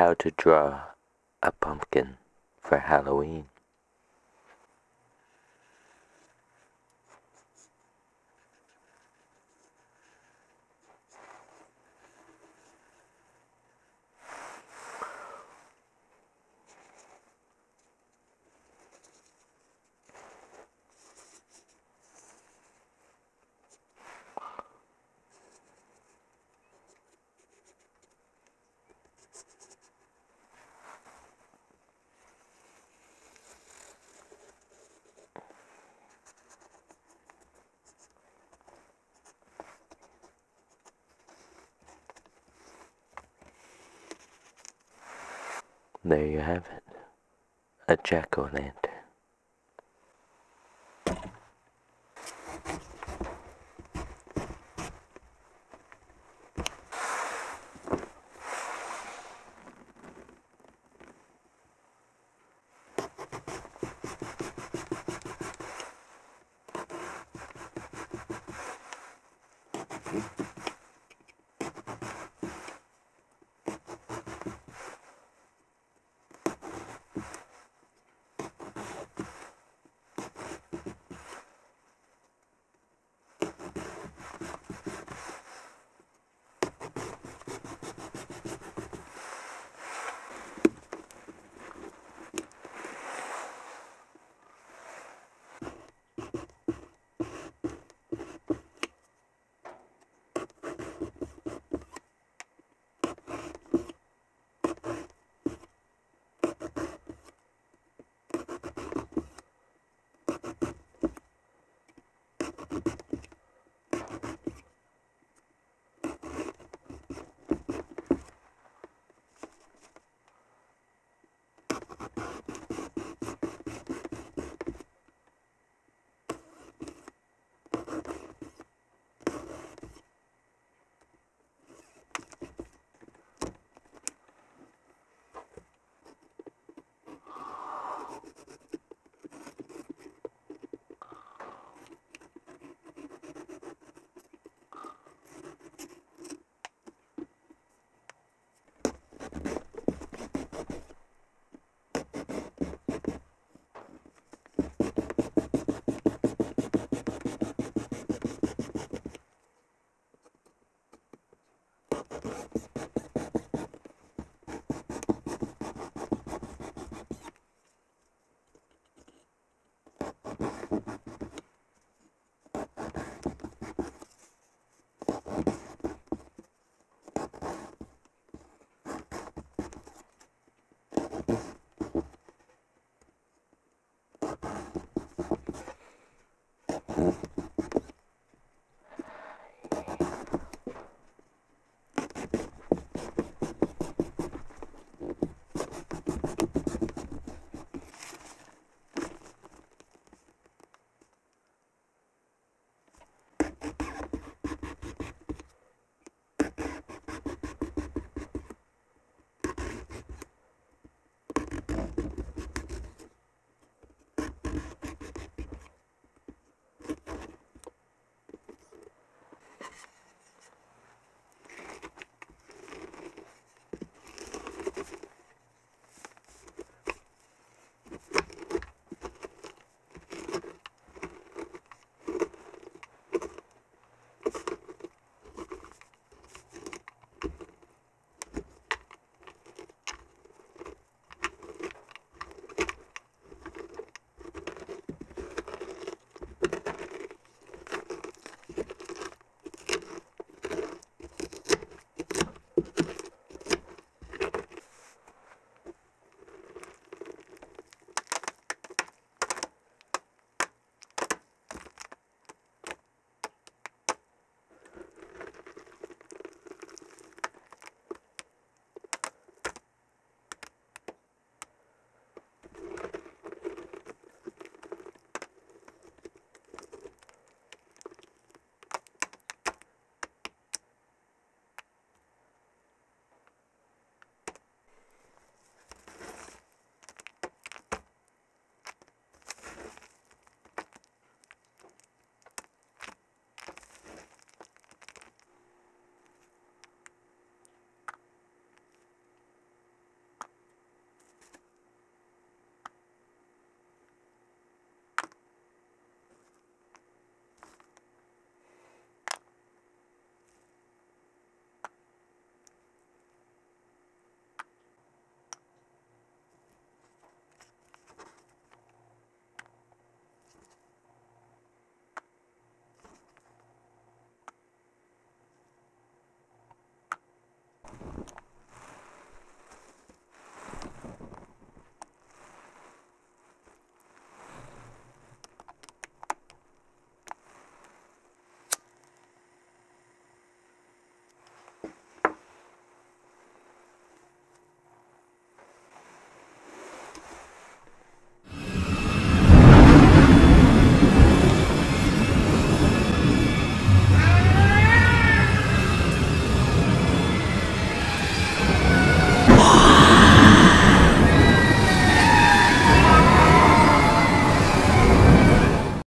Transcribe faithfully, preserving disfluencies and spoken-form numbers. how to draw a pumpkin for Halloween. There you have it, a jack-o'-lantern.